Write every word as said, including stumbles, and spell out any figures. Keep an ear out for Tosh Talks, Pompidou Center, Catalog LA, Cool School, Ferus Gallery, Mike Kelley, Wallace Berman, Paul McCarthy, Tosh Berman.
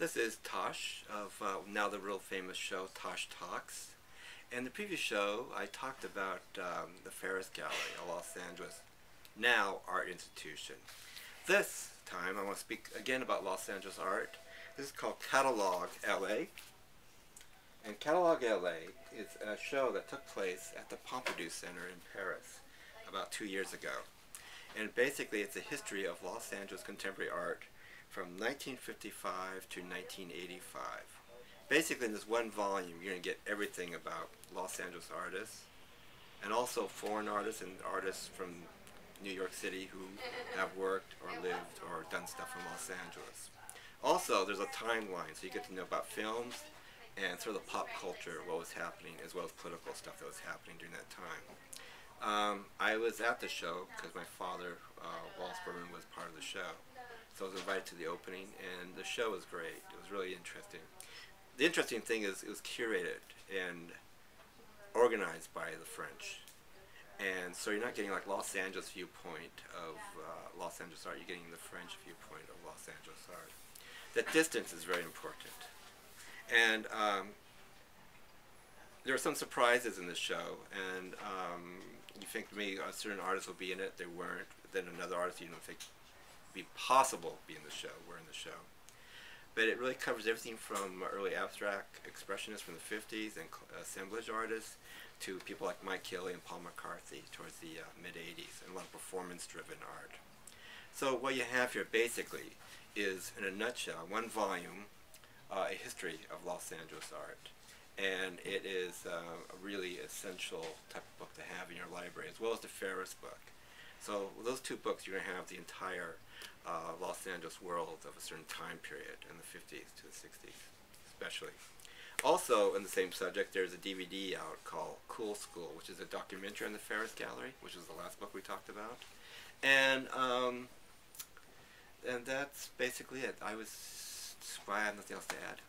This is Tosh of uh, now the real famous show, Tosh Talks. And the previous show, I talked about um, the Ferus Gallery, a Los Angeles, now art institution. This time, I want to speak again about Los Angeles art. This is called Catalog L A. And Catalog L A is a show that took place at the Pompidou Center in Paris about two years ago. And basically, it's a history of Los Angeles contemporary art from nineteen fifty-five to nineteen eighty-five. Basically, in this one volume, you're going to get everything about Los Angeles artists, and also foreign artists and artists from New York City who have worked or lived or done stuff in Los Angeles. Also, there's a timeline, so you get to know about films and sort of the pop culture, what was happening, as well as political stuff that was happening during that time. Um, I was at the show because my father, uh, Wallace Berman, was part of the show. So I was invited to the opening, and the show was great. It was really interesting. The interesting thing is it was curated and organized by the French. And so you're not getting like Los Angeles viewpoint of uh, Los Angeles art, you're getting the French viewpoint of Los Angeles art. The distance is very important. And um, there were some surprises in the show, and um, you think maybe a certain artist will be in it, they weren't. Then another artist you don't think be possible be in the show, we're in the show. But it really covers everything from early abstract expressionists from the fifties and assemblage artists to people like Mike Kelley and Paul McCarthy towards the uh, mid eighties, and a lot of performance-driven art. So what you have here basically is, in a nutshell, one volume, uh, a history of Los Angeles art. And it is uh, a really essential type of book to have in your library, as well as the Ferus book. So with those two books, you're going to have the entire uh, Los Angeles world of a certain time period, in the fifties to the sixties, especially. Also, in the same subject, there's a D V D out called Cool School, which is a documentary on the Ferus Gallery, which was the last book we talked about. And um, and that's basically it. I was... I have nothing else to add.